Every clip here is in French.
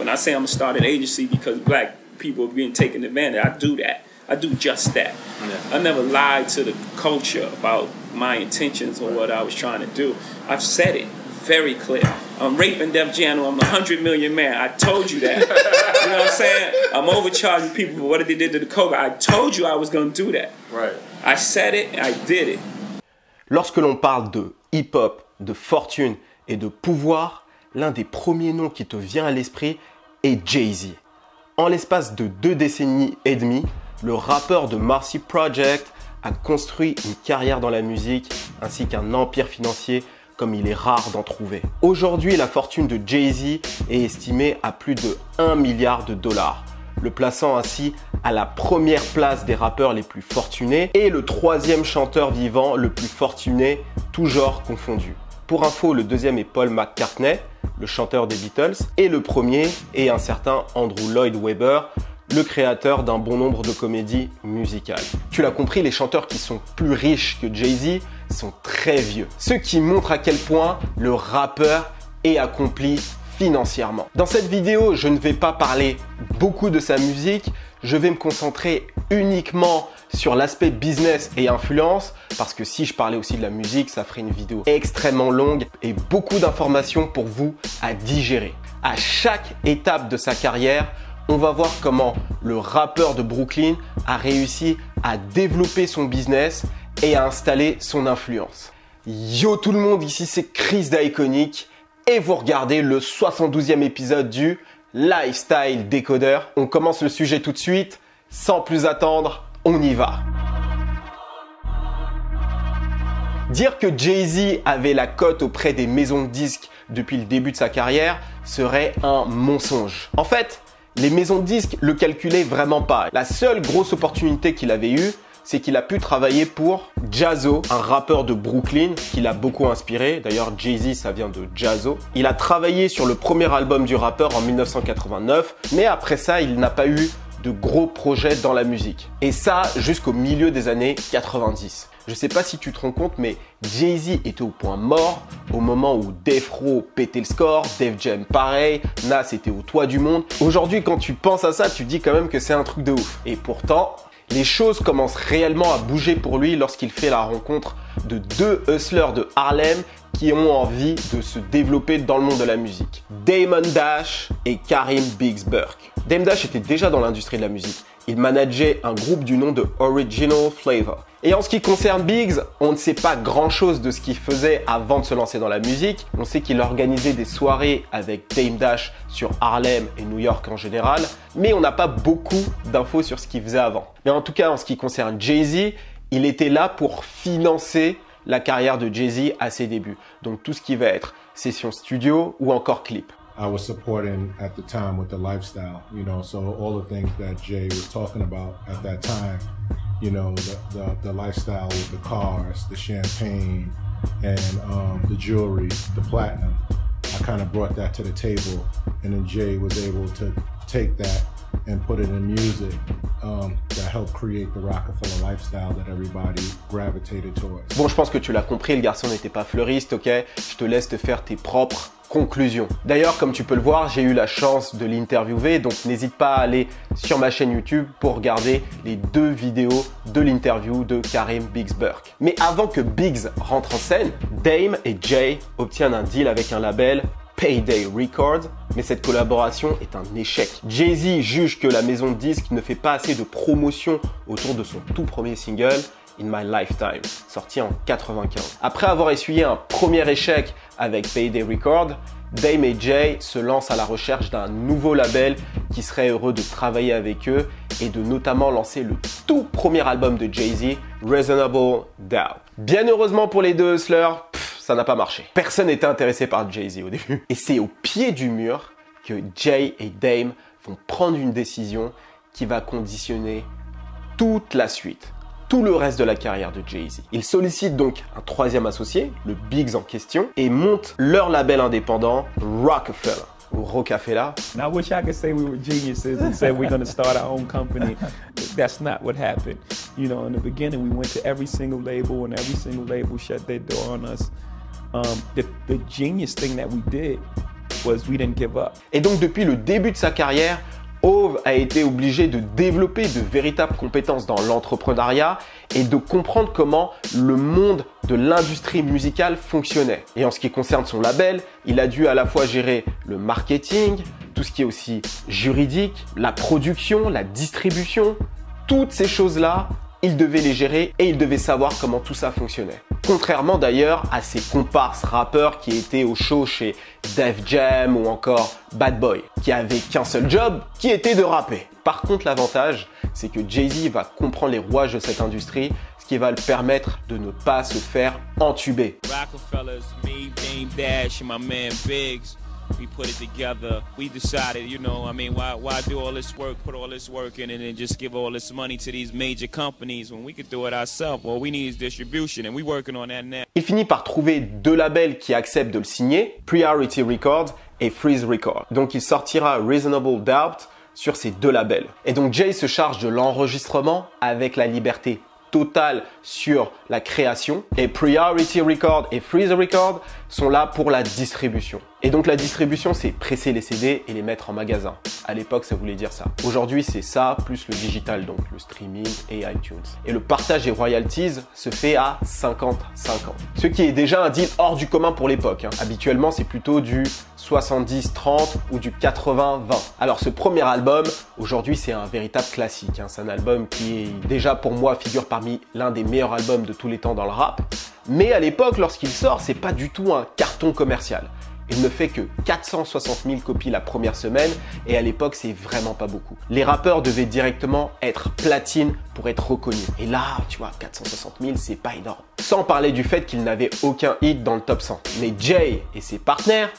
When I say I'm going to start an agency because black people are being taken advantage, I do that. I do just that. Yeah. I never lied to the culture about my intentions or what I was trying to do. I've said it very clear. I'm raping Def Jam. I'm a 100 million man. I told you that. You know what I'm saying? I'm overcharging people for what they did to the cover. I told you I was going to do that. Right. I said it and I did it. Lorsque l'on parle de hip-hop, de fortune et de pouvoir, l'un des premiers noms qui te vient à l'esprit est Jay-Z. En l'espace de 2 décennies et demie, le rappeur de Marcy Project a construit une carrière dans la musique ainsi qu'un empire financier comme il est rare d'en trouver. Aujourd'hui, la fortune de Jay-Z est estimée à plus de 1 milliard $, le plaçant ainsi à la première place des rappeurs les plus fortunés et le 3e chanteur vivant le plus fortuné, tout genre confondu. Pour info, le 2e est Paul McCartney, le chanteur des Beatles, et le 1er est un certain Andrew Lloyd Webber, le créateur d'un bon nombre de comédies musicales. Tu l'as compris, les chanteurs qui sont plus riches que Jay-Z sont très vieux. Ce qui montre à quel point le rappeur est accompli financièrement. Dans cette vidéo, je ne vais pas parler beaucoup de sa musique, je vais me concentrer uniquement sur l'aspect business et influence, parce que si je parlais aussi de la musique, ça ferait une vidéo extrêmement longue et beaucoup d'informations pour vous à digérer. À chaque étape de sa carrière, on va voir comment le rappeur de Brooklyn a réussi à développer son business et à installer son influence. Yo tout le monde, ici c'est Chris d'Iconic et vous regardez le 72e épisode du Lifestyle Décodeur. On commence le sujet tout de suite, sans plus attendre, on y va. Dire que Jay-Z avait la cote auprès des maisons de disques depuis le début de sa carrière serait un mensonge. En fait, les maisons de disques le calculaient vraiment pas. La seule grosse opportunité qu'il avait eue, c'est qu'il a pu travailler pour Jaz-O, un rappeur de Brooklyn qui l'a beaucoup inspiré. D'ailleurs, Jay-Z, ça vient de Jaz-O. Il a travaillé sur le premier album du rappeur en 1989, mais après ça, il n'a pas eu de gros projets dans la musique. Et ça, jusqu'au milieu des années 90. Je sais pas si tu te rends compte, mais Jay-Z était au point mort au moment où Death Row pétait le score, Def Jam pareil, Nas était au toit du monde. Aujourd'hui, quand tu penses à ça, tu dis quand même que c'est un truc de ouf. Et pourtant, les choses commencent réellement à bouger pour lui lorsqu'il fait la rencontre de 2 hustlers de Harlem qui ont envie de se développer dans le monde de la musique. Damon Dash et Karim Biggs Burke. Damon Dash était déjà dans l'industrie de la musique. Il manageait un groupe du nom de Original Flavor. Et en ce qui concerne Biggs, on ne sait pas grand chose de ce qu'il faisait avant de se lancer dans la musique. On sait qu'il organisait des soirées avec Dame Dash sur Harlem et New York en général, mais on n'a pas beaucoup d'infos sur ce qu'il faisait avant. Mais en tout cas, en ce qui concerne Jay-Z, il était là pour financer la carrière de Jay-Z à ses débuts. Donc tout ce qui va être session studio ou encore clip. I was supporting at the time with the lifestyle, you know, so all the things that Jay was talking about at that time, you know, the lifestyle with the cars, the champagne, and the jewelry, the platinum, I kind of brought that to the table, and then Jay was able to take that and put it in music that helped create the Roc-A-Fella lifestyle that everybody gravitated towards. Bon, je pense que tu l'as compris, le garçon n'était pas fleuriste, ok? Je te laisse te faire tes propres conclusions. D'ailleurs, comme tu peux le voir, j'ai eu la chance de l'interviewer, donc n'hésite pas à aller sur ma chaîne YouTube pour regarder les 2 vidéos de l'interview de Karim Biggs Burke. Mais avant que Biggs rentre en scène, Dame et Jay obtiennent un deal avec un label, Payday Records, mais cette collaboration est un échec. Jay-Z juge que la maison de disques ne fait pas assez de promotion autour de son tout premier single, In My Lifetime, sorti en 95. Après avoir essuyé un premier échec avec Payday Records, Dame et Jay se lancent à la recherche d'un nouveau label qui serait heureux de travailler avec eux et de notamment lancer le tout premier album de Jay-Z, Reasonable Doubt. Bien heureusement pour les 2 hustlers, ça n'a pas marché. Personne n'était intéressé par Jay-Z au début. Et c'est au pied du mur que Jay et Dame vont prendre une décision qui va conditionner toute la suite, tout le reste de la carrière de Jay-Z. Ils sollicitent donc un 3e associé, le Biggs en question, et montent leur label indépendant, Roc-A-Fella. Ou Roc-A-Fella. I wish I could say we were geniuses and say we're going to start our own company. That's not what happened. You know, in the beginning, we went to every single label and every single label shut their door on us. The genius thing that we did was We Didn't Give Up. Et donc depuis le début de sa carrière, Hove a été obligé de développer de véritables compétences dans l'entrepreneuriat et de comprendre comment le monde de l'industrie musicale fonctionnait. Et en ce qui concerne son label, il a dû à la fois gérer le marketing, tout ce qui est aussi juridique, la production, la distribution, toutes ces choses-là, il devait les gérer et il devait savoir comment tout ça fonctionnait. Contrairement d'ailleurs à ses comparses rappeurs qui étaient au show chez Def Jam ou encore Bad Boy, qui avaient qu'un seul job, qui était de rapper. Par contre, l'avantage, c'est que Jay-Z va comprendre les rouages de cette industrie, ce qui va le permettre de ne pas se faire entuber. Roc-A-Fella's, me, Damon Dash, and my man Biggs. We put it together. We decided, you know, I mean, why do all this work, put all this work in, and then just give all this money to these major companies when we could do it ourselves? Well, we need distribution, and we working on that now. Il finit par trouver deux labels qui acceptent de le signer, Priority Records et Freeze Records. Donc, il sortira Reasonable Doubt sur ces deux labels. Et donc, Jay se charge de l'enregistrement avec la liberté totale sur la création, et Priority Records et Freeze Records sont là pour la distribution. Et donc la distribution, c'est presser les CD et les mettre en magasin. À l'époque, ça voulait dire ça. Aujourd'hui, c'est ça plus le digital, donc le streaming et iTunes. Et le partage des royalties se fait à 50-50. Ce qui est déjà un deal hors du commun pour l'époque, hein. Habituellement, c'est plutôt du 70-30 ou du 80-20. Alors ce premier album, aujourd'hui, c'est un véritable classique, hein. C'est un album qui, déjà pour moi, figure parmi l'un des meilleurs albums de tous les temps dans le rap. Mais à l'époque, lorsqu'il sort, c'est pas du tout un carton commercial. Il ne fait que 460 000 copies la première semaine et à l'époque, c'est vraiment pas beaucoup. Les rappeurs devaient directement être platine pour être reconnus. Et là, tu vois, 460 000, c'est pas énorme. Sans parler du fait qu'il n'avait aucun hit dans le top 100. Mais Jay et ses partenaires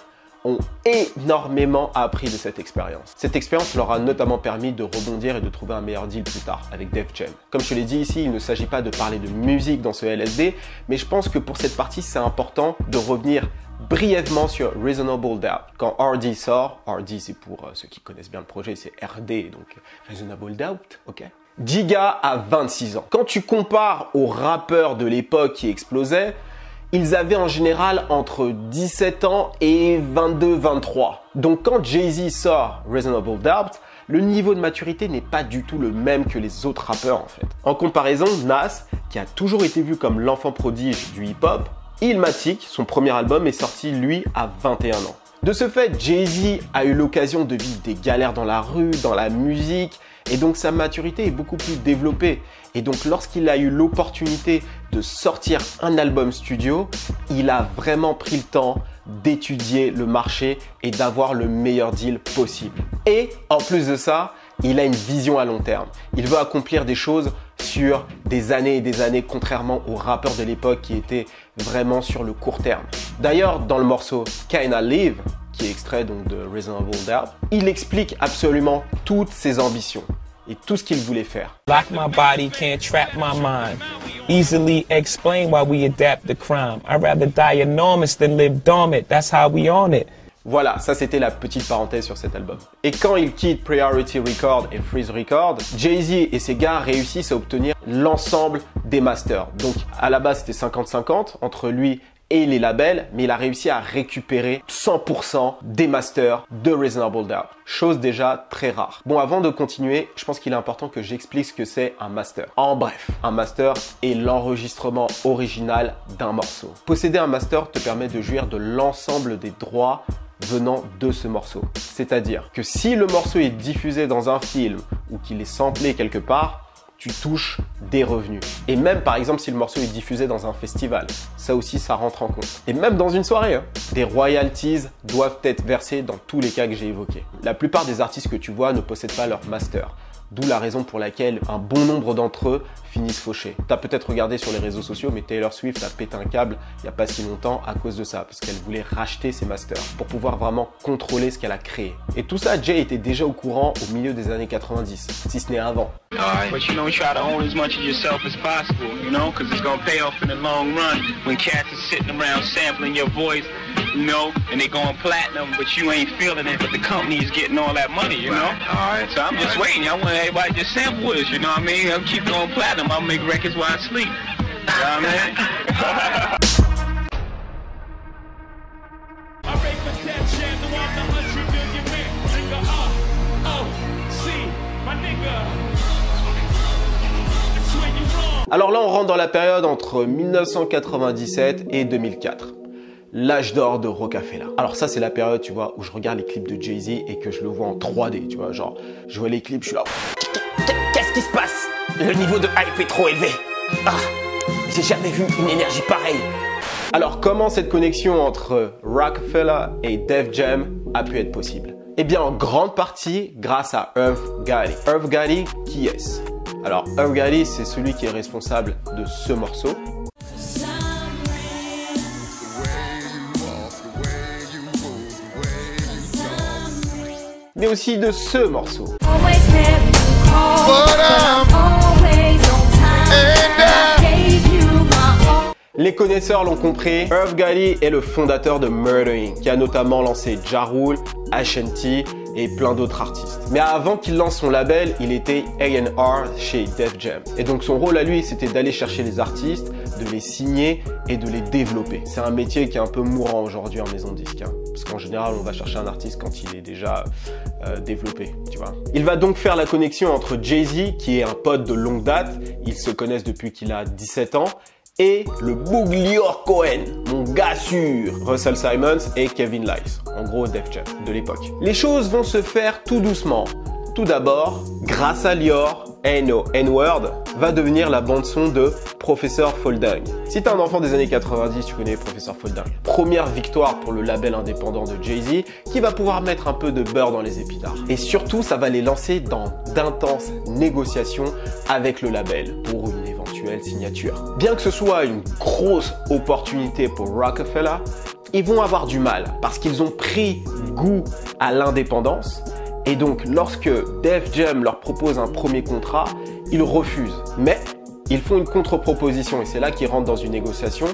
ont énormément appris de cette expérience. Cette expérience leur a notamment permis de rebondir et de trouver un meilleur deal plus tard avec Def Jam. Comme je te l'ai dit ici, il ne s'agit pas de parler de musique dans ce LSD, mais je pense que pour cette partie, c'est important de revenir brièvement sur Reasonable Doubt. Quand R.D. sort, R.D. c'est pour ceux qui connaissent bien le projet, c'est R.D. donc Reasonable Doubt, ok. Giga a 26 ans. Quand tu compares aux rappeurs de l'époque qui explosaient, ils avaient en général entre 17 ans et 22-23. Donc quand Jay-Z sort Reasonable Doubt, le niveau de maturité n'est pas du tout le même que les autres rappeurs en fait. En comparaison, Nas, qui a toujours été vu comme l'enfant prodige du hip-hop, Illmatic, son premier album, est sorti lui à 21 ans. De ce fait, Jay-Z a eu l'occasion de vivre des galères dans la rue, dans la musique, et donc sa maturité est beaucoup plus développée. Et donc lorsqu'il a eu l'opportunité de sortir un album studio, il a vraiment pris le temps d'étudier le marché et d'avoir le meilleur deal possible. Et en plus de ça, il a une vision à long terme. Il veut accomplir des choses sur des années et des années, contrairement aux rappeurs de l'époque qui étaient vraiment sur le court terme. D'ailleurs, dans le morceau Kinda Live, qui est extrait donc de Reasonable Doubt, il explique absolument toutes ses ambitions et tout ce qu'il voulait faire. Lock my body, can't trap my mind. Easily explain why we adapt the crime. I'd rather die enormous than live dormant. That's how we own it. Voilà, ça c'était la petite parenthèse sur cet album. Et quand il quitte Priority Records et Freeze Records, Jay-Z et ses gars réussissent à obtenir l'ensemble des masters. Donc à la base c'était 50-50 entre lui et les labels, mais il a réussi à récupérer 100% des masters de Reasonable Doubt. Chose déjà très rare. Bon, avant de continuer, je pense qu'il est important que j'explique ce que c'est un master. En bref, un master est l'enregistrement original d'un morceau. Posséder un master te permet de jouir de l'ensemble des droits venant de ce morceau. C'est-à-dire que si le morceau est diffusé dans un film ou qu'il est samplé quelque part, tu touches des revenus. Et même par exemple si le morceau est diffusé dans un festival, ça aussi ça rentre en compte. Et même dans une soirée, hein, des royalties doivent être versées dans tous les cas que j'ai évoqués. La plupart des artistes que tu vois ne possèdent pas leur master. D'où la raison pour laquelle un bon nombre d'entre eux finissent fauchés. T'as peut-être regardé sur les réseaux sociaux, mais Taylor Swift a pété un câble il n'y a pas si longtemps à cause de ça, parce qu'elle voulait racheter ses masters pour pouvoir vraiment contrôler ce qu'elle a créé. Et tout ça, Jay était déjà au courant au milieu des années 90, si ce n'est avant. You know, and they going platinum, but you ain't feeling it, but the company is getting all that money, you know? Alright, so I'm just waiting. I want everybody to sample with us, you know what I mean? I'll keep going platinum. I'll make records while I sleep. You know what I mean? I make my death jam, the one rentre dans la période entre 1997 et 2004. L'âge d'or de Roc-A-Fella. Alors ça, c'est la période, tu vois, où je regarde les clips de Jay-Z et que je le vois en 3D, tu vois, genre, je vois les clips, je suis là... Qu'est-ce qui se passe? Le niveau de hype est trop élevé. Ah, j'ai jamais vu une énergie pareille. Alors, comment cette connexion entre Roc-A-Fella et Def Jam a pu être possible? Eh bien, en grande partie, grâce à Irv Gotti. Irv Gotti, qui est-ce? Alors, Irv Gotti, c'est celui qui est responsable de ce morceau. Mais aussi de ce morceau. Les connaisseurs l'ont compris, Irv Gotti est le fondateur de Murder Inc, qui a notamment lancé Ja Rule, Ashanti et plein d'autres artistes. Mais avant qu'il lance son label, il était A&R chez Def Jam. Et donc son rôle à lui, c'était d'aller chercher les artistes, de les signer et de les développer. C'est un métier qui est un peu mourant aujourd'hui en maison de disque, hein. Parce qu'en général, on va chercher un artiste quand il est déjà développé, tu vois. Il va donc faire la connexion entre Jay-Z, qui est un pote de longue date, ils se connaissent depuis qu'il a 17 ans, et le boug Lyor Cohen, mon gars sûr, Russell Simmons et Kevin Liles, en gros Def Jam de l'époque. Les choses vont se faire tout doucement. Tout d'abord, grâce à Lyor, N.O. N-Word va devenir la bande-son de Professeur Folding. Si t'es un enfant des années 90, tu connais Professeur Folding. Première victoire pour le label indépendant de Jay-Z qui va pouvoir mettre un peu de beurre dans les épinards. Et surtout, ça va les lancer dans d'intenses négociations avec le label pour une éventuelle signature. Bien que ce soit une grosse opportunité pour Roc-A-Fella, ils vont avoir du mal parce qu'ils ont pris goût à l'indépendance. Et donc, lorsque Def Jam leur propose un premier contrat, ils refusent. Mais ils font une contre-proposition et c'est là qu'ils rentrent dans une négociation.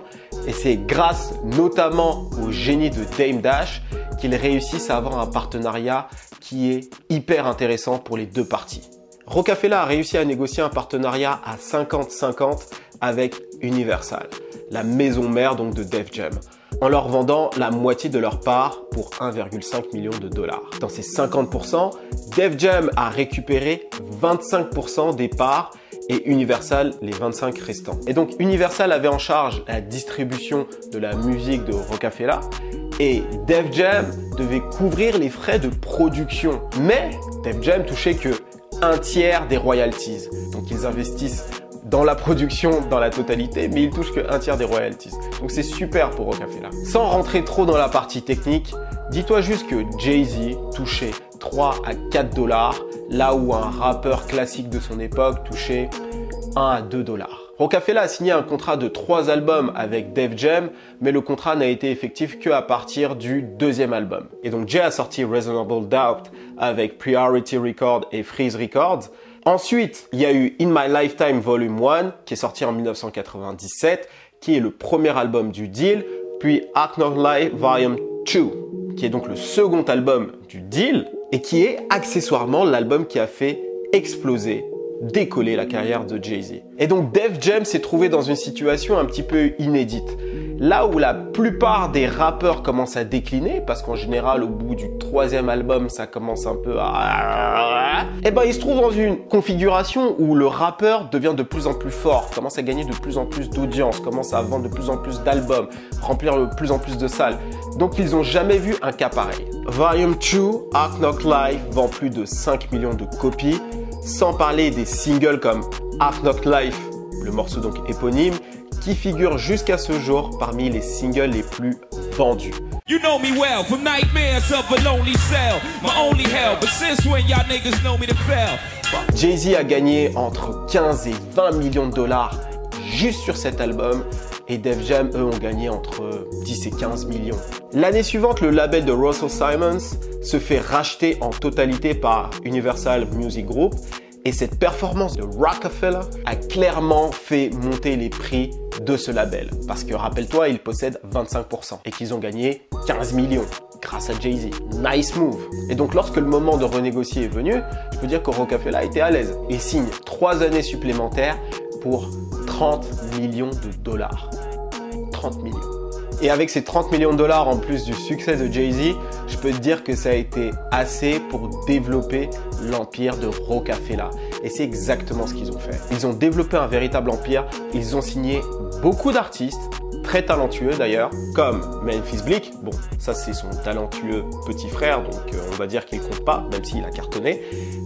Et c'est grâce notamment au génie de Damon Dash qu'ils réussissent à avoir un partenariat qui est hyper intéressant pour les deux parties. Roc-A-Fella a réussi à négocier un partenariat à 50-50 avec Universal, la maison mère donc de Def Jam, en leur vendant la moitié de leur part pour 1,5 million de dollars. Dans ces 50%, Def Jam a récupéré 25% des parts et Universal les 25 restants. Et donc Universal avait en charge la distribution de la musique de Roc-A-Fella et Def Jam devait couvrir les frais de production. Mais Def Jam touchait que un tiers des royalties. Donc ils investissent dans la production, dans la totalité, mais il touche que un tiers des royalties. Donc c'est super pour Roc-A-Fella. Sans rentrer trop dans la partie technique, dis-toi juste que Jay-Z touchait 3 à 4 dollars, là où un rappeur classique de son époque touchait 1 à 2 dollars. Roc-A-Fella a signé un contrat de 3 albums avec Def Jam, mais le contrat n'a été effectif qu'à partir du deuxième album. Et donc Jay a sorti Reasonable Doubt avec Priority Records et Freeze Records. Ensuite, il y a eu In My Lifetime Volume 1, qui est sorti en 1997, qui est le premier album du deal, puis Acknowledge Volume 2, qui est donc le second album du deal, et qui est accessoirement l'album qui a fait exploser, décoller la carrière de Jay-Z. Et donc Def Jam s'est trouvé dans une situation un petit peu inédite. Là où la plupart des rappeurs commencent à décliner, parce qu'en général au bout du troisième album ça commence un peu à... Eh ben il se trouve dans une configuration où le rappeur devient de plus en plus fort, commence à gagner de plus en plus d'audience, commence à vendre de plus en plus d'albums, remplir de plus en plus de salles. Donc ils n'ont jamais vu un cas pareil. Volume 2, Roc Nation vend plus de 5 millions de copies, sans parler des singles comme Roc Nation, le morceau donc éponyme, qui figure jusqu'à ce jour parmi les singles les plus vendus. Jay-Z a gagné entre 15 et 20 millions de dollars juste sur cet album et Def Jam, eux, ont gagné entre 10 et 15 millions. L'année suivante, le label de Russell Simmons se fait racheter en totalité par Universal Music Group. Et cette performance de Roc-A-Fella a clairement fait monter les prix de ce label. Parce que rappelle-toi, ils possèdent 25% et qu'ils ont gagné 15 millions grâce à Jay-Z. Nice move. Et donc lorsque le moment de renégocier est venu, je peux dire que Roc-A-Fella était à l'aise. Il signe 3 années supplémentaires pour 30 millions de dollars. 30 millions. Et avec ces 30 millions de dollars en plus du succès de Jay-Z, je peux te dire que ça a été assez pour développer l'empire de Roc-A-Fella. et c'est exactement ce qu'ils ont fait. Ils ont développé un véritable empire, ils ont signé beaucoup d'artistes, très talentueux d'ailleurs, comme Memphis Bleek. Bon, ça c'est son talentueux petit frère, donc on va dire qu'il compte pas, même s'il a cartonné.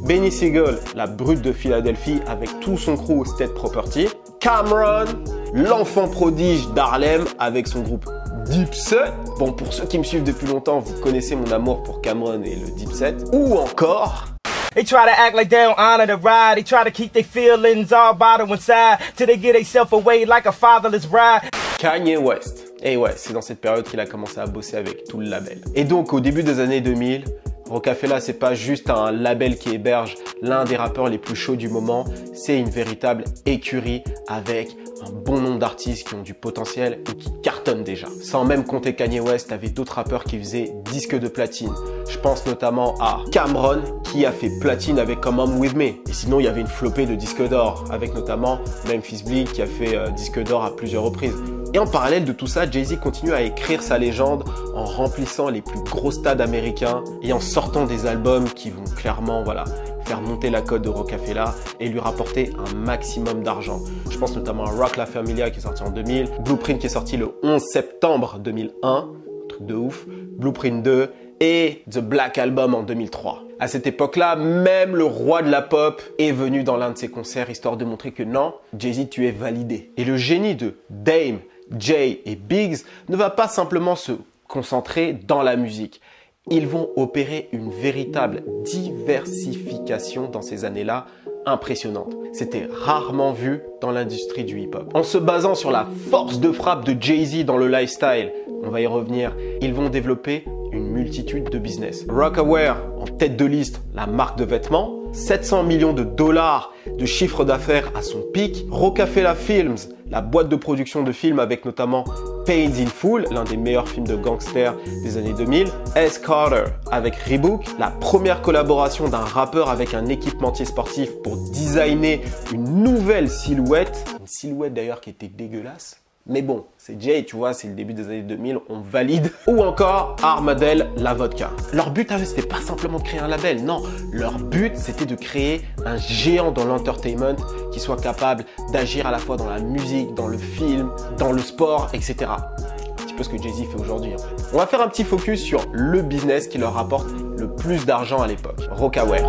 Benny Siegel, la brute de Philadelphie avec tout son crew State Property. Cam'ron, l'enfant prodige d'Harlem avec son groupe Dipset. Bon, pour ceux qui me suivent depuis longtemps, vous connaissez mon amour pour Cam'ron et le Dipset. Ou encore... They try to act like they don't honor the ride. They try to keep their feelings all bottled inside till they get themselves away like a fatherless bride. Kanye West. Et ouais, c'est dans cette période qu'il a commencé à bosser avec tout le label. Et donc, au début des années 2000, Roc-A-Fella, c'est pas juste un label qui héberge l'un des rappeurs les plus chauds du moment, c'est une véritable écurie avec un bon nombre d'artistes qui ont du potentiel et qui cartonnent déjà. Sans même compter Kanye West, t'avais d'autres rappeurs qui faisaient disque de platine. Je pense notamment à Cam'ron qui a fait platine avec Come On With Me. Et sinon, il y avait une flopée de disques d'or avec notamment Memphis Bleek qui a fait disque d'or à plusieurs reprises. Et en parallèle de tout ça, Jay-Z continue à écrire sa légende en remplissant les plus gros stades américains et en sortant des albums qui vont clairement, voilà, faire monter la cote de Roc-A-Fella et lui rapporter un maximum d'argent. Je pense notamment à Roc La Familia qui est sorti en 2000, Blueprint qui est sorti le 11 septembre 2001, truc de ouf, Blueprint 2 et The Black Album en 2003. À cette époque-là, même le roi de la pop est venu dans l'un de ses concerts histoire de montrer que non, Jay-Z, tu es validé. Et le génie de Dame, Jay et Biggs ne va pas simplement se concentrer dans la musique. Ils vont opérer une véritable diversification dans ces années-là impressionnante. C'était rarement vu dans l'industrie du hip-hop. En se basant sur la force de frappe de Jay-Z dans le lifestyle, on va y revenir, ils vont développer une multitude de business. Rocawear, en tête de liste, la marque de vêtements, 700 millions de dollars de chiffre d'affaires à son pic. Roc-A-Fella Films, la boîte de production de films avec notamment Paid in Full, l'un des meilleurs films de gangsters des années 2000. S. Carter avec Reebok, la première collaboration d'un rappeur avec un équipementier sportif pour designer une nouvelle silhouette. Une silhouette d'ailleurs qui était dégueulasse. Mais bon, c'est Jay, tu vois, c'est le début des années 2000, on valide. Ou encore Armadale, la vodka. Leur but à eux, c'était pas simplement de créer un label, non. Leur but, c'était de créer un géant dans l'entertainment qui soit capable d'agir à la fois dans la musique, dans le film, dans le sport, etc. Un petit peu ce que Jay-Z fait aujourd'hui, en fait. On va faire un petit focus sur le business qui leur rapporte le plus d'argent à l'époque, Rocawear.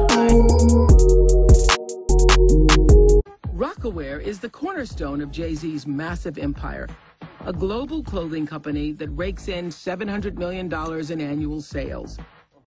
Rocawear is the cornerstone of Jay-Z's massive empire, a global clothing company that rakes in $700 million in annual sales.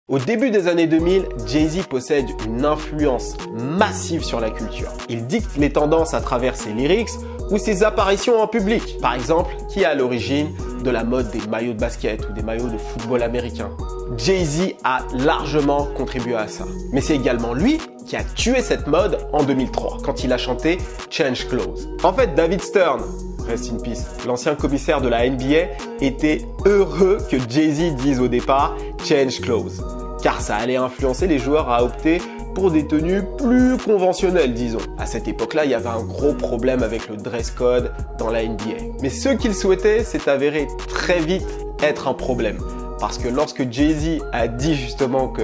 Au début des années 2000, Jay-Z possède une influence massive sur la culture. Il dicte les tendances à travers ses lyrics ou ses apparitions en public. Par exemple, qui est à l'origine de la mode des maillots de basket ou des maillots de football américain. Jay-Z a largement contribué à ça. Mais c'est également lui qui a tué cette mode en 2003, quand il a chanté Change Clothes. En fait, David Stern, rest in peace, l'ancien commissaire de la NBA, était heureux que Jay-Z dise au départ Change Clothes, car ça allait influencer les joueurs à opter pour des tenues plus conventionnelles, disons. À cette époque-là, il y avait un gros problème avec le dress code dans la NBA. Mais ce qu'il souhaitait s'est avéré très vite être un problème. Parce que lorsque Jay-Z a dit justement que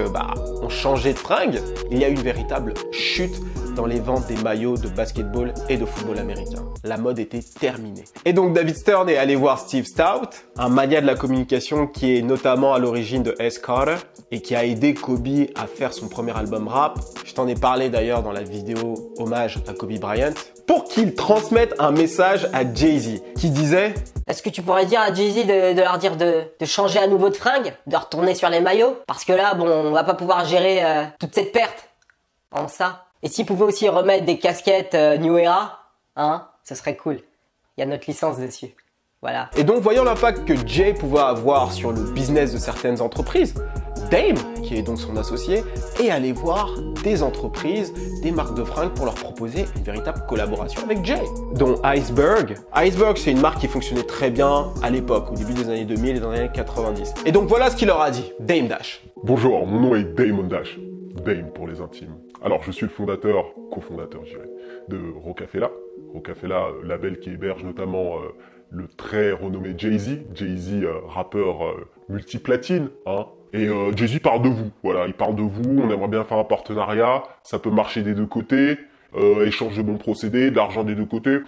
on changeait de fringue, il y a eu une véritable chute dans les ventes des maillots de basketball et de football américain. La mode était terminée. Et donc David Stern est allé voir Steve Stout, un mania de la communication qui est notamment à l'origine de S. Carter et qui a aidé Kobe à faire son premier album rap. Je t'en ai parlé d'ailleurs dans la vidéo hommage à Kobe Bryant. Pour qu'il transmette un message à Jay-Z qui disait... Est-ce que tu pourrais dire à Jay-Z de leur dire de changer à nouveau de fringue, de retourner sur les maillots? Parce que là, bon, on va pas pouvoir gérer toute cette perte en ça. Et s'ils pouvaient aussi remettre des casquettes New Era, hein, ce serait cool. Il y a notre licence dessus. Voilà. Et donc, voyant l'impact que Jay pouvait avoir sur le business de certaines entreprises, Dame, qui est donc son associé, est allé voir des entreprises, des marques de fringues pour leur proposer une véritable collaboration avec Jay, dont Iceberg. Iceberg, c'est une marque qui fonctionnait très bien à l'époque, au début des années 2000 et dans les années 90. Et donc voilà ce qu'il leur a dit, Dame Dash. Bonjour, mon nom est Damon Dash, Dame pour les intimes. Alors je suis le fondateur, cofondateur je dirais, de Roc-A-Fella. Roc-A-Fella, label qui héberge notamment le très renommé Jay-Z. Jay-Z, rappeur multiplatine, hein. Et Jay-Z parle de vous, voilà, il parle de vous, on aimerait bien faire un partenariat, ça peut marcher des deux côtés, échange de bons procédés, de l'argent des deux côtés.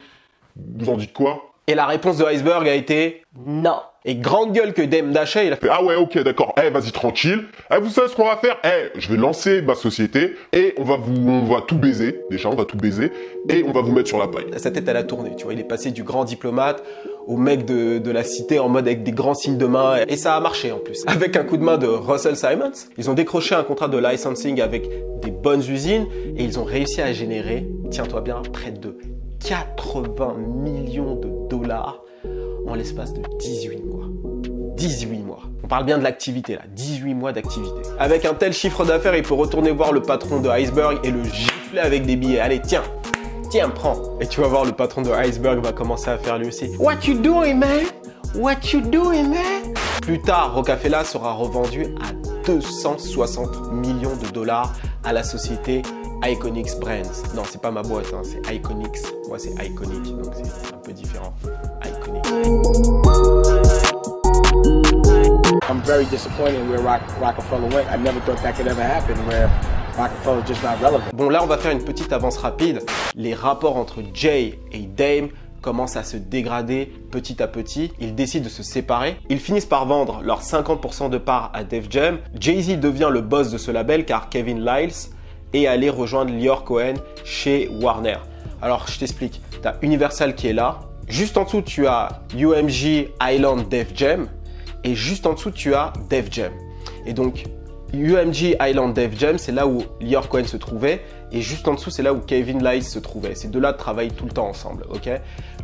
Vous en dites quoi? Et la réponse de Iceberg a été non. Et grande gueule que Damon Dash, il a fait « Ah ouais, ok, d'accord, eh, vas-y, tranquille. Eh, vous savez ce qu'on va faire? Eh, je vais lancer ma société et on va tout baiser. Déjà, on va tout baiser et on va vous mettre sur la paille. » Sa tête, elle a tourné, tu vois. Il est passé du grand diplomate au mec de la cité en mode avec des grands signes de main. Et ça a marché, en plus. Avec un coup de main de Russell Simmons, ils ont décroché un contrat de licensing avec des bonnes usines et ils ont réussi à générer, tiens-toi bien, près de 80 millions de dollars en l'espace de 18 mois. 18 mois. On parle bien de l'activité là, 18 mois d'activité. Avec un tel chiffre d'affaires, il faut retourner voir le patron de Iceberg et le gifler avec des billets. Allez, tiens, tiens, prends. Et tu vas voir, le patron de Iceberg va commencer à faire lui aussi. What you doing, man? What you doing, man? Plus tard, Roc-A-Fella sera revendu à 260 millions de dollars à la société Iconics Brands. Non, c'est pas ma boîte, hein, c'est Iconics. Moi, c'est Iconic, donc c'est un peu différent. Iconic. I'm very disappointed where Roc-A-Fella went. I never thought that could ever happen where Roc-A-Fella just not relevant. Bon, là, on va faire une petite avance rapide. Les rapports entre Jay et Dame commencent à se dégrader petit à petit. Ils décident de se séparer. Ils finissent par vendre leurs 50% de parts à Def Jam. Jay-Z devient le boss de ce label car Kevin Liles est allé rejoindre Lyor Cohen chez Warner. Alors, je t'explique. Tu as Universal qui est là. Juste en dessous, tu as UMG, Island Def Jam. Et juste en dessous, tu as Def Jam. Et donc, UMG, Island Def Jam, c'est là où Lyor Cohen se trouvait. Et juste en dessous, c'est là où Kevin Liles se trouvait. Ces deux-là travaillent tout le temps ensemble, ok?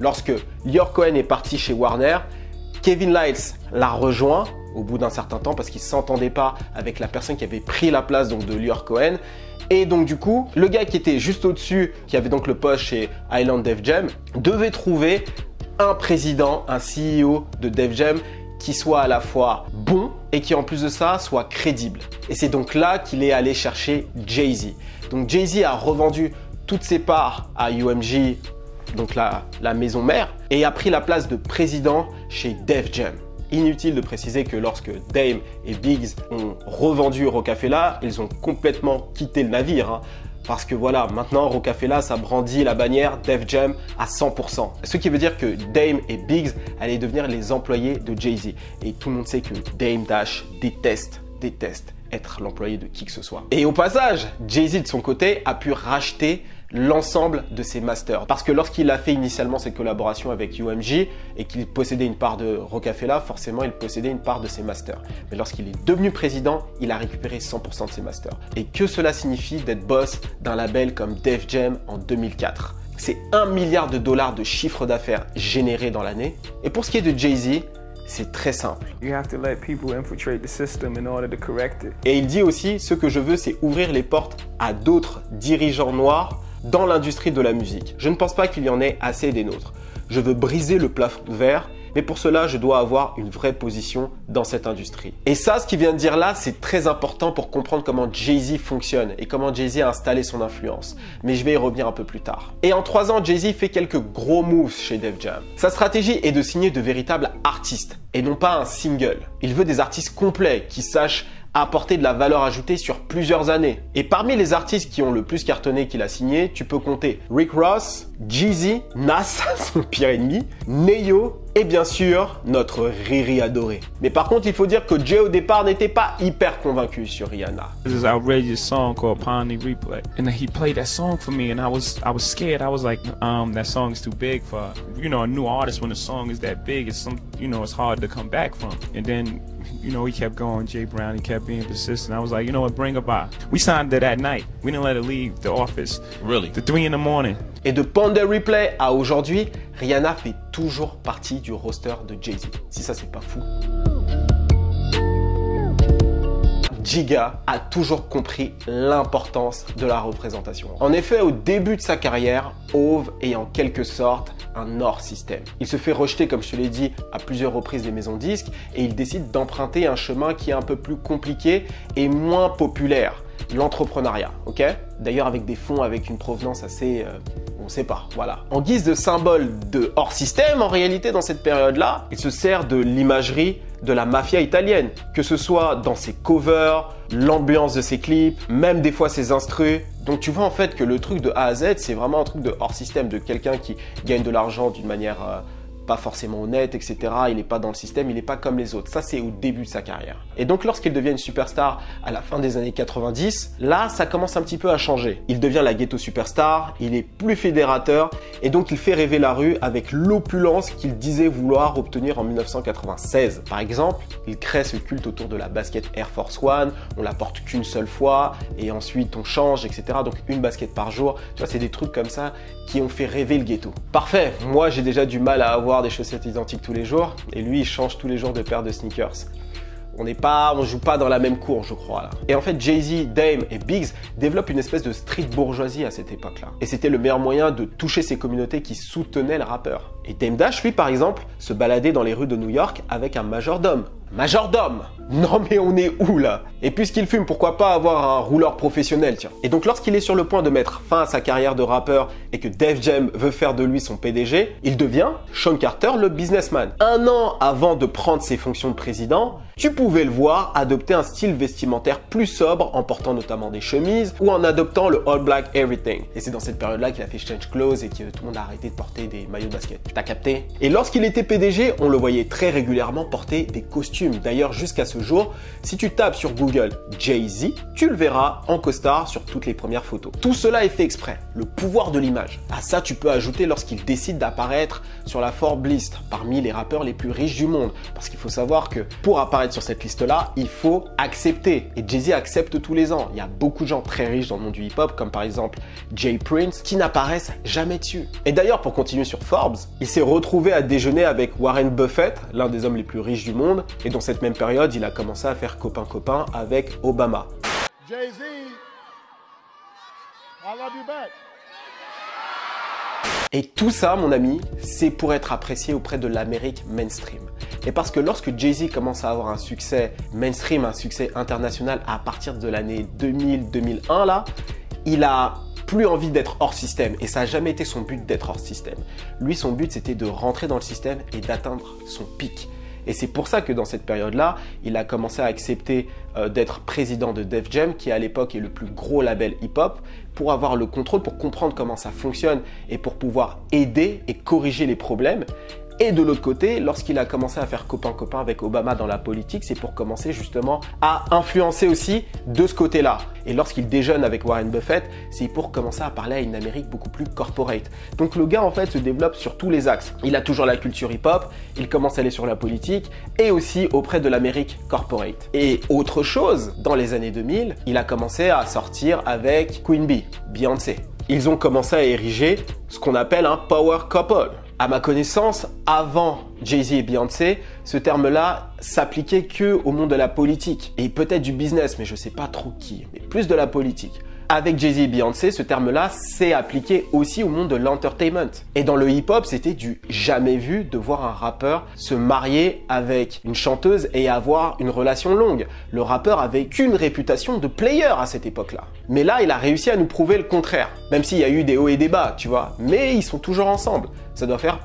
Lorsque Lyor Cohen est parti chez Warner, Kevin Liles l'a rejoint au bout d'un certain temps parce qu'il ne s'entendait pas avec la personne qui avait pris la place donc, de Lyor Cohen. Et donc du coup, le gars qui était juste au-dessus, qui avait donc le poste chez Island Def Jam, devait trouver un président, un CEO de Def Jam qui soit à la fois bon et qui en plus de ça soit crédible. Et c'est donc là qu'il est allé chercher Jay-Z. Donc Jay-Z a revendu toutes ses parts à UMG, donc la maison mère, et a pris la place de président chez Def Jam. Inutile de préciser que lorsque Dame et Biggs ont revendu Roc-A-Fella, ils ont complètement quitté le navire. Hein, parce que voilà, maintenant Roc-A-Fella, ça brandit la bannière Def Jam à 100%. Ce qui veut dire que Dame et Biggs allaient devenir les employés de Jay-Z. Et tout le monde sait que Dame Dash déteste être l'employé de qui que ce soit. Et au passage, Jay-Z de son côté a pu racheter l'ensemble de ses masters. Parce que lorsqu'il a fait initialement cette collaboration avec UMG et qu'il possédait une part de Roc-A-Fella, forcément il possédait une part de ses masters. Mais lorsqu'il est devenu président, il a récupéré 100% de ses masters. Et que cela signifie d'être boss d'un label comme Def Jam en 2004. C'est 1 milliard de dollars de chiffre d'affaires généré dans l'année. Et pour ce qui est de Jay-Z, c'est très simple. Et il dit aussi, ce que je veux, c'est ouvrir les portes à d'autres dirigeants noirs dans l'industrie de la musique. Je ne pense pas qu'il y en ait assez des nôtres. Je veux briser le plafond de verre, mais pour cela, je dois avoir une vraie position dans cette industrie. Et ça, ce qu'il vient de dire là, c'est très important pour comprendre comment Jay-Z fonctionne et comment Jay-Z a installé son influence. Mais je vais y revenir un peu plus tard. Et en 3 ans, Jay-Z fait quelques gros moves chez Def Jam. Sa stratégie est de signer de véritables artistes et non pas un single. Il veut des artistes complets qui sachent apporter de la valeur ajoutée sur plusieurs années. Et parmi les artistes qui ont le plus cartonné qu'il a signé, tu peux compter Rick Ross, Jeezy, Nas, son pire ennemi, Neyo et bien sûr notre Riri adoré. Mais par contre, il faut dire que Jay au départ n'était pas hyper convaincu sur Rihanna. This outrageous song called Pony Replay, and he played that song for me, and I was scared. I was like, that song is too big for, you know, a new artist. When a song is that big, it's some, you know, it's hard to come back from. And then, you know, he kept going, Jay Brown, he kept being persistent. I was like, you know what, bring her by. We signed her that night. We didn't let her leave the office. Really? The 3 in the morning. Et de Ponder Replay à aujourd'hui, Rihanna fait toujours partie du roster de Jay-Z. Si ça, c'est pas fou. Giga a toujours compris l'importance de la représentation. En effet, au début de sa carrière, Hove est en quelque sorte un hors-système. Il se fait rejeter, comme je te l'ai dit, à plusieurs reprises des maisons disques et il décide d'emprunter un chemin qui est un peu plus compliqué et moins populaire, l'entrepreneuriat, ok? D'ailleurs avec des fonds avec une provenance assez... on sait pas, voilà. En guise de symbole de hors-système, en réalité, dans cette période-là, il se sert de l'imagerie de la mafia italienne, que ce soit dans ses covers, l'ambiance de ses clips, même des fois ses instrus. Donc tu vois en fait que le truc de A à Z, c'est vraiment un truc de hors système, de quelqu'un qui gagne de l'argent d'une manière pas forcément honnête, etc. Il n'est pas dans le système, il n'est pas comme les autres. Ça, c'est au début de sa carrière. Et donc, lorsqu'il devient une superstar à la fin des années 90, là, ça commence un petit peu à changer. Il devient la ghetto superstar, il est plus fédérateur et donc il fait rêver la rue avec l'opulence qu'il disait vouloir obtenir en 1996. Par exemple, il crée ce culte autour de la basket Air Force One, on la porte qu'une seule fois et ensuite on change, etc. Donc, une basket par jour. Tu vois, c'est des trucs comme ça qui ont fait rêver le ghetto. Parfait, moi, j'ai déjà du mal à avoir des chaussettes identiques tous les jours et lui il change tous les jours de paire de sneakers. On joue pas dans la même cour, je crois là. Et en fait Jay-Z, Dame et Biggs développent une espèce de street bourgeoisie à cette époque là. Et c'était le meilleur moyen de toucher ces communautés qui soutenaient le rappeur. Et Dame Dash lui par exemple se baladait dans les rues de New York avec un majordome. Majordome! Non mais on est où là? Et puisqu'il fume, pourquoi pas avoir un rouleur professionnel, tiens. Et donc lorsqu'il est sur le point de mettre fin à sa carrière de rappeur et que Def Jam veut faire de lui son PDG, il devient Sean Carter le businessman. Un an avant de prendre ses fonctions de président, tu pouvais le voir adopter un style vestimentaire plus sobre en portant notamment des chemises ou en adoptant le All Black Everything. Et c'est dans cette période-là qu'il a fait change clothes et que tout le monde a arrêté de porter des maillots de basket. T'as capté? Et lorsqu'il était PDG, on le voyait très régulièrement porter des costumes. D'ailleurs, jusqu'à ce jour, si tu tapes sur Google Jay-Z, tu le verras en costard sur toutes les premières photos. Tout cela est fait exprès. Le pouvoir de l'image. À ça, tu peux ajouter lorsqu'il décide d'apparaître sur la Forbes list parmi les rappeurs les plus riches du monde. Parce qu'il faut savoir que pour apparaître sur cette liste-là, il faut accepter. Et Jay-Z accepte tous les ans. Il y a beaucoup de gens très riches dans le monde du hip-hop, comme par exemple Jay Prince, qui n'apparaissent jamais dessus. Et d'ailleurs, pour continuer sur Forbes, il s'est retrouvé à déjeuner avec Warren Buffett, l'un des hommes les plus riches du monde. Et dans cette même période, il a commencé à faire copain-copain avec Obama. Jay-Z, I love you back. Et tout ça, mon ami, c'est pour être apprécié auprès de l'Amérique mainstream. Et parce que lorsque Jay-Z commence à avoir un succès mainstream, un succès international à partir de l'année 2000-2001, là, il a plus envie d'être hors système et ça n'a jamais été son but d'être hors système. Lui, son but, c'était de rentrer dans le système et d'atteindre son pic. Et c'est pour ça que dans cette période-là, il a commencé à accepter d'être président de Def Jam, qui à l'époque est le plus gros label hip-hop, pour avoir le contrôle, pour comprendre comment ça fonctionne et pour pouvoir aider et corriger les problèmes. Et de l'autre côté, lorsqu'il a commencé à faire copain-copain avec Obama dans la politique, c'est pour commencer justement à influencer aussi de ce côté-là. Et lorsqu'il déjeune avec Warren Buffett, c'est pour commencer à parler à une Amérique beaucoup plus corporate. Donc le gars en fait se développe sur tous les axes. Il a toujours la culture hip-hop, il commence à aller sur la politique et aussi auprès de l'Amérique corporate. Et autre chose, dans les années 2000, il a commencé à sortir avec Queen Bee, Beyoncé. Ils ont commencé à ériger ce qu'on appelle un power couple. À ma connaissance, avant Jay-Z et Beyoncé, ce terme-là s'appliquait que au monde de la politique et peut-être du business, mais je sais pas trop qui, mais plus de la politique. Avec Jay-Z et Beyoncé, ce terme-là s'est appliqué aussi au monde de l'entertainment. Et dans le hip-hop, c'était du jamais vu de voir un rappeur se marier avec une chanteuse et avoir une relation longue. Le rappeur avait qu'une réputation de player à cette époque-là. Mais là, il a réussi à nous prouver le contraire. Même s'il y a eu des hauts et des bas, tu vois. Mais ils sont toujours ensemble. Ça doit faire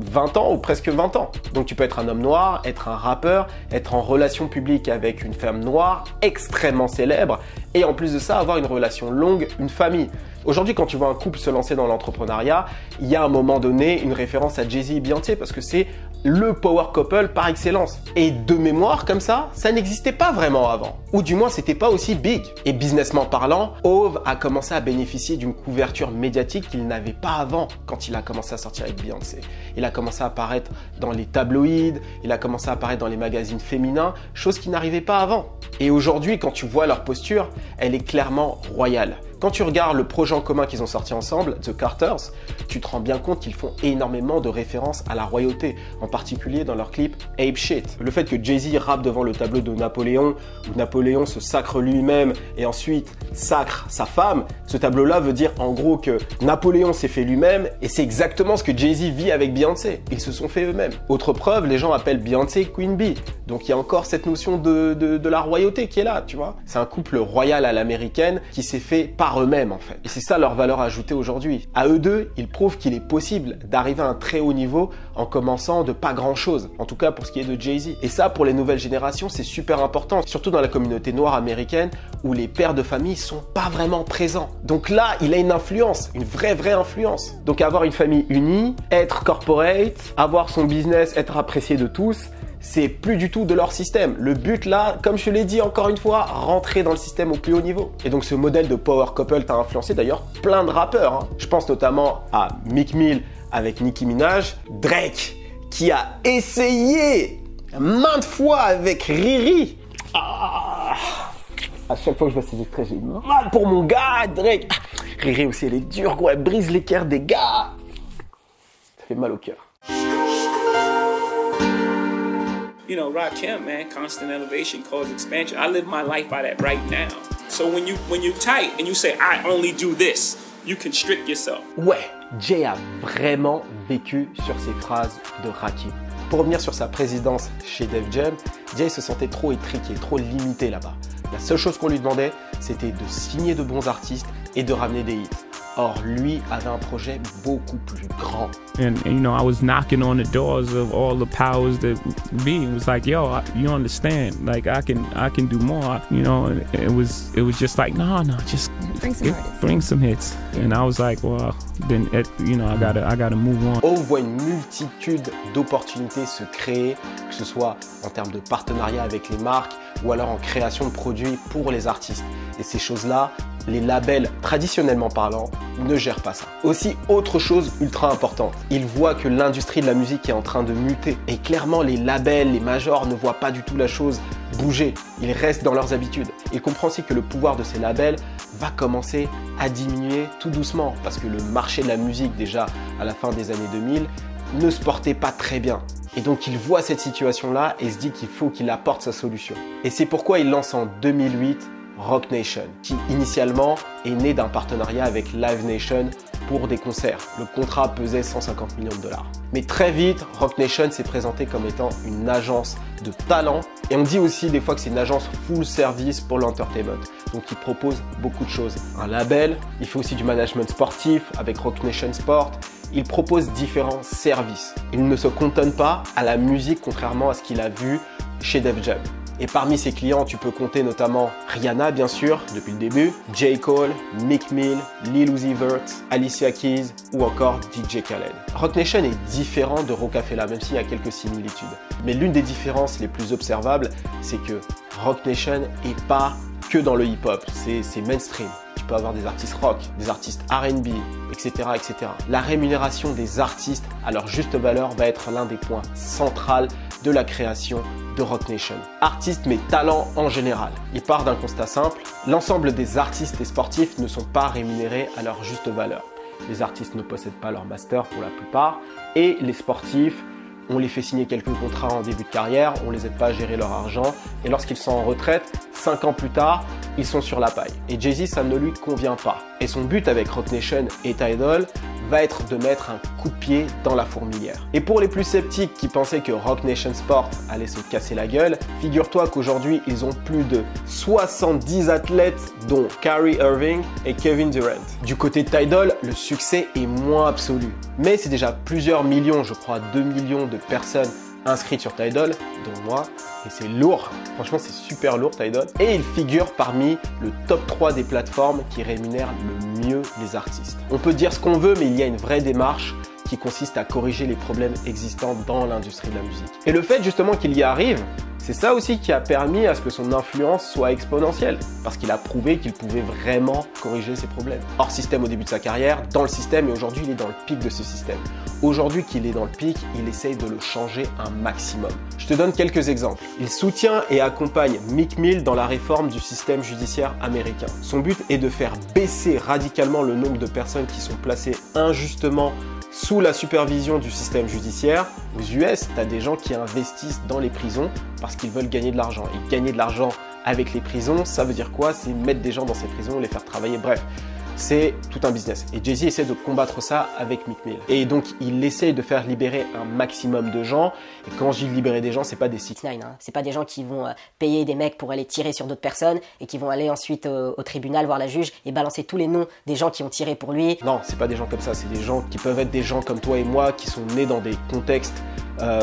20 ans ou presque 20 ans. Donc tu peux être un homme noir, être un rappeur, être en relation publique avec une femme noire extrêmement célèbre et en plus de ça avoir une relation longue, une famille. Aujourd'hui, quand tu vois un couple se lancer dans l'entrepreneuriat, il y a à un moment donné une référence à Jay-Z et Beyoncé parce que c'est le power couple par excellence. Et de mémoire comme ça, ça n'existait pas vraiment avant. Ou du moins, c'était pas aussi big. Et businessment parlant, Hove a commencé à bénéficier d'une couverture médiatique qu'il n'avait pas avant quand il a commencé à sortir avec Beyoncé. Il a commencé à apparaître dans les tabloïds, il a commencé à apparaître dans les magazines féminins, chose qui n'arrivait pas avant. Et aujourd'hui, quand tu vois leur posture, elle est clairement royale. Quand tu regardes le projet en commun qu'ils ont sorti ensemble, The Carters, tu te rends bien compte qu'ils font énormément de références à la royauté, en particulier dans leur clip Ape Shit. Le fait que Jay-Z rappe devant le tableau de Napoléon, où Napoléon se sacre lui-même et ensuite sacre sa femme, ce tableau-là veut dire en gros que Napoléon s'est fait lui-même et c'est exactement ce que Jay-Z vit avec Beyoncé. Ils se sont fait eux-mêmes. Autre preuve, les gens appellent Beyoncé Queen Bee. Donc il y a encore cette notion de la royauté qui est là, tu vois. C'est un couple royal à l'américaine qui s'est fait par eux-mêmes, en fait. Et c'est ça leur valeur ajoutée aujourd'hui. À eux deux, ils prouvent qu'il est possible d'arriver à un très haut niveau en commençant de pas grand-chose, en tout cas pour ce qui est de Jay-Z. Et ça, pour les nouvelles générations, c'est super important, surtout dans la communauté noire américaine où les pères de famille sont pas vraiment présents. Donc là, il a une influence, une vraie influence. Donc avoir une famille unie, être corporate, avoir son business, être apprécié de tous, c'est plus du tout de leur système. Le but là, comme je te l'ai dit encore une fois, rentrer dans le système au plus haut niveau. Et donc ce modèle de power couple t'a influencé d'ailleurs plein de rappeurs, hein. Je pense notamment à Meek Mill avec Nicki Minaj, Drake qui a essayé maintes fois avec Riri. Ah, à chaque fois que je vois ces extraits, j'ai mal pour mon gars, Drake. Riri aussi, elle est dure, quoi, elle brise l'équerre des gars. Ça fait mal au cœur. You know, rock him, man. Constant elevation causes expansion. I live my life by that right now. So when you tight and you say I only do this, you constrict yourself. Ouais, Jay a vraiment vécu sur ces phrases de Rakim. Pour revenir sur sa présidence chez Def Jam, Jay se sentait trop étriqué, trop limité là-bas. La seule chose qu'on lui demandait, c'était de signer de bons artistes et de ramener des hits. Or, lui avait un projet beaucoup plus grand. And you know, I was knocking on the doors of all the powers that be. It was like, yo, you understand? Like, I can do more. You know, it was just like, no, just bring some hits. And I was like, well, then, you know, I gotta move on. On voit une multitude d'opportunités se créer, que ce soit en termes de partenariat avec les marques ou alors en création de produits pour les artistes. Et ces choses-là, les labels, traditionnellement parlant, ne gèrent pas ça. Aussi, autre chose ultra importante, ils voient que l'industrie de la musique est en train de muter. Et clairement, les labels, les majors ne voient pas du tout la chose bouger. Ils restent dans leurs habitudes. Ils comprennent aussi que le pouvoir de ces labels va commencer à diminuer tout doucement parce que le marché de la musique, déjà à la fin des années 2000, ne se portait pas très bien. Et donc, il voit cette situation-là et se dit qu'il faut qu'il apporte sa solution. Et c'est pourquoi il lance en 2008 Roc Nation, qui initialement est né d'un partenariat avec Live Nation pour des concerts. Le contrat pesait 150 millions $. Mais très vite, Roc Nation s'est présenté comme étant une agence de talent. Et on dit aussi des fois que c'est une agence full service pour l'entertainment. Donc il propose beaucoup de choses. Un label, il fait aussi du management sportif avec Roc Nation Sport. Il propose différents services. Il ne se cantonne pas à la musique contrairement à ce qu'il a vu chez Def Jam. Et parmi ses clients, tu peux compter notamment Rihanna, bien sûr, depuis le début, J. Cole, Meek Mill, Lil Uzi Vert, Alicia Keys ou encore DJ Khaled. Roc Nation est différent de Roc-A-Fella, même s'il y a quelques similitudes. Mais l'une des différences les plus observables, c'est que Roc Nation n'est pas que dans le hip-hop, c'est mainstream. Tu peux avoir des artistes rock, des artistes R&B, etc., etc. La rémunération des artistes à leur juste valeur va être l'un des points centraux de la création de Roc Nation. Artistes mais talents en général. Il part d'un constat simple, l'ensemble des artistes et sportifs ne sont pas rémunérés à leur juste valeur. Les artistes ne possèdent pas leur master pour la plupart et les sportifs, on les fait signer quelques contrats en début de carrière, on les aide pas à gérer leur argent et lorsqu'ils sont en retraite, 5 ans plus tard, ils sont sur la paille. Et Jay-Z, ça ne lui convient pas. Et son but avec Roc Nation et Tidal va être de mettre un coup de pied dans la fourmilière. Et pour les plus sceptiques qui pensaient que Roc Nation Sport allait se casser la gueule, figure-toi qu'aujourd'hui, ils ont plus de 70 athlètes dont Kyrie Irving et Kevin Durant. Du côté de Tidal, le succès est moins absolu. Mais c'est déjà plusieurs millions, je crois 2 millions de personnes inscrites sur Tidal, dont moi, et c'est lourd. Franchement, c'est super lourd Tidal. Et il figure parmi le top 3 des plateformes qui rémunèrent le mieux les artistes. On peut dire ce qu'on veut, mais il y a une vraie démarche qui consiste à corriger les problèmes existants dans l'industrie de la musique. Et le fait justement qu'il y arrive, c'est ça aussi qui a permis à ce que son influence soit exponentielle, parce qu'il a prouvé qu'il pouvait vraiment corriger ses problèmes. Hors système au début de sa carrière, dans le système, et aujourd'hui il est dans le pic de ce système. Aujourd'hui qu'il est dans le pic, il essaye de le changer un maximum. Je te donne quelques exemples. Il soutient et accompagne Meek Mill dans la réforme du système judiciaire américain. Son but est de faire baisser radicalement le nombre de personnes qui sont placées injustement sous la supervision du système judiciaire. Aux US, tu as des gens qui investissent dans les prisons parce qu'ils veulent gagner de l'argent. Et gagner de l'argent avec les prisons, ça veut dire quoi? C'est mettre des gens dans ces prisons, les faire travailler, bref. c'est tout un business. Et Jay-Z essaie de combattre ça avec Meek Mill. Et donc, il essaie de faire libérer un maximum de gens. Et quand je dis libérer des gens, c'est pas des 6ix9ine. Hein. C'est pas des gens qui vont payer des mecs pour aller tirer sur d'autres personnes et qui vont aller ensuite au tribunal voir la juge et balancer tous les noms des gens qui ont tiré pour lui. Non, c'est pas des gens comme ça. C'est des gens qui peuvent être des gens comme toi et moi qui sont nés dans des contextes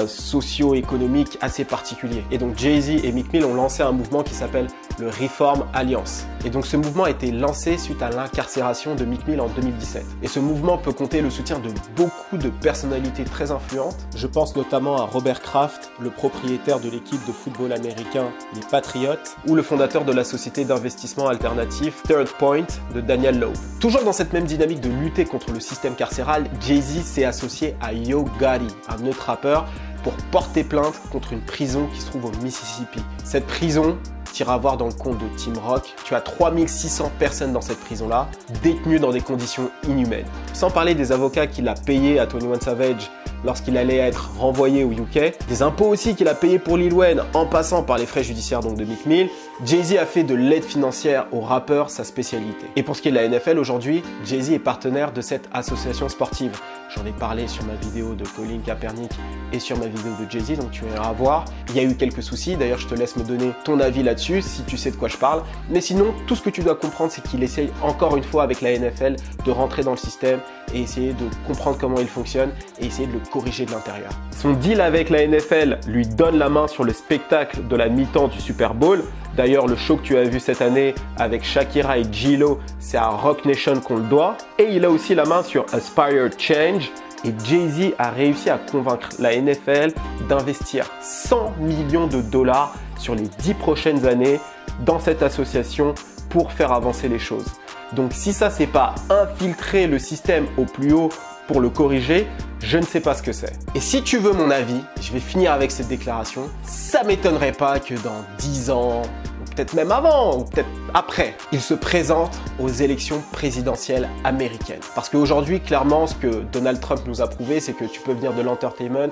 socio-économiques assez particuliers. Et donc Jay-Z et Meek Mill ont lancé un mouvement qui s'appelle le Reform Alliance. Et donc ce mouvement a été lancé suite à l'incarcération de Meek Mill en 2017. Et ce mouvement peut compter le soutien de beaucoup de personnalités très influentes. Je pense notamment à Robert Kraft, le propriétaire de l'équipe de football américain les Patriots, ou le fondateur de la société d'investissement alternatif Third Point de Daniel Loeb. Toujours dans cette même dynamique de lutter contre le système carcéral, Jay-Z s'est associé à Yo Gotti, un autre rappeur, pour porter plainte contre une prison qui se trouve au Mississippi. Cette prison, tu iras voir dans le compte de Team Rock, tu as 3600 personnes dans cette prison-là, détenues dans des conditions inhumaines. Sans parler des avocats qu'il a payés à 21 Savage lorsqu'il allait être renvoyé au UK, des impôts aussi qu'il a payés pour Lil Wayne en passant par les frais judiciaires donc de Meek Mill. Jay-Z a fait de l'aide financière aux rappeurs sa spécialité. Et pour ce qui est de la NFL aujourd'hui, Jay-Z est partenaire de cette association sportive. J'en ai parlé sur ma vidéo de Colin Kaepernick et sur ma vidéo de Jay-Z, donc tu iras voir. Il y a eu quelques soucis, d'ailleurs je te laisse me donner ton avis là-dessus si tu sais de quoi je parle. Mais sinon, tout ce que tu dois comprendre, c'est qu'il essaye encore une fois avec la NFL de rentrer dans le système et essayer de comprendre comment il fonctionne et essayer de le corriger de l'intérieur. Son deal avec la NFL lui donne la main sur le spectacle de la mi-temps du Super Bowl. D'ailleurs, le show que tu as vu cette année avec Shakira et J-Lo, c'est à Roc Nation qu'on le doit. Et il a aussi la main sur Aspire Change. Et Jay-Z a réussi à convaincre la NFL d'investir 100 millions $ sur les 10 prochaines années dans cette association pour faire avancer les choses. Donc si ça, c'est pas infiltrer le système au plus haut pour le corriger, je ne sais pas ce que c'est. Et si tu veux mon avis, je vais finir avec cette déclaration, ça m'étonnerait pas que dans 10 ans, ou peut-être même avant, ou peut-être après, il se présente aux élections présidentielles américaines. Parce qu'aujourd'hui, clairement, ce que Donald Trump nous a prouvé, c'est que tu peux venir de l'entertainment,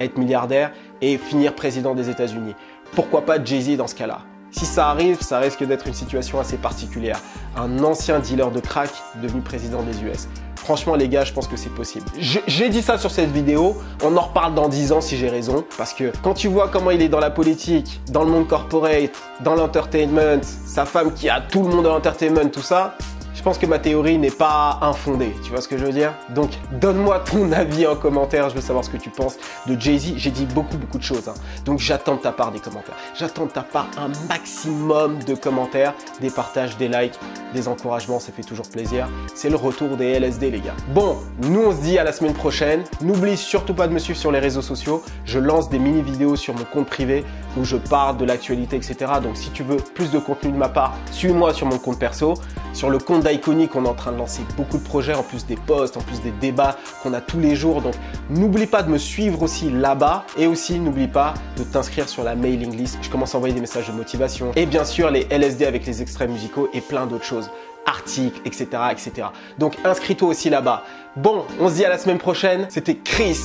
être milliardaire et finir président des États-Unis. Pourquoi pas Jay-Z dans ce cas-là? Si ça arrive, ça risque d'être une situation assez particulière. Un ancien dealer de crack devenu président des US. Franchement les gars, je pense que c'est possible. J'ai dit ça sur cette vidéo, on en reparle dans 10 ans si j'ai raison, parce que quand tu vois comment il est dans la politique, dans le monde corporate, dans l'entertainment, sa femme qui a tout le monde dans l'entertainment, tout ça, je pense que ma théorie n'est pas infondée, tu vois ce que je veux dire? Donc donne-moi ton avis en commentaire, je veux savoir ce que tu penses de Jay-Z. J'ai dit beaucoup de choses, hein. Donc j'attends de ta part des commentaires. J'attends de ta part un maximum de commentaires, des partages, des likes, des encouragements, ça fait toujours plaisir. C'est le retour des LSD les gars. Bon, nous on se dit à la semaine prochaine. N'oublie surtout pas de me suivre sur les réseaux sociaux. Je lance des mini-vidéos sur mon compte privé où je parle de l'actualité, etc. Donc si tu veux plus de contenu de ma part, suis-moi sur mon compte perso. Sur le compte d'Iconic, on est en train de lancer beaucoup de projets, en plus des posts, en plus des débats qu'on a tous les jours. Donc n'oublie pas de me suivre aussi là-bas et aussi n'oublie pas de t'inscrire sur la mailing list. Je commence à envoyer des messages de motivation et bien sûr les LSD avec les extraits musicaux et plein d'autres choses, articles, etc. etc. Donc inscris-toi aussi là-bas. Bon, on se dit à la semaine prochaine. C'était Chris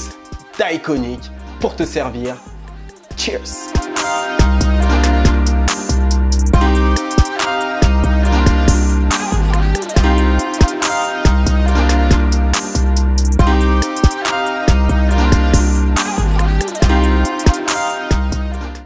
d'Iconic pour te servir. Cheers!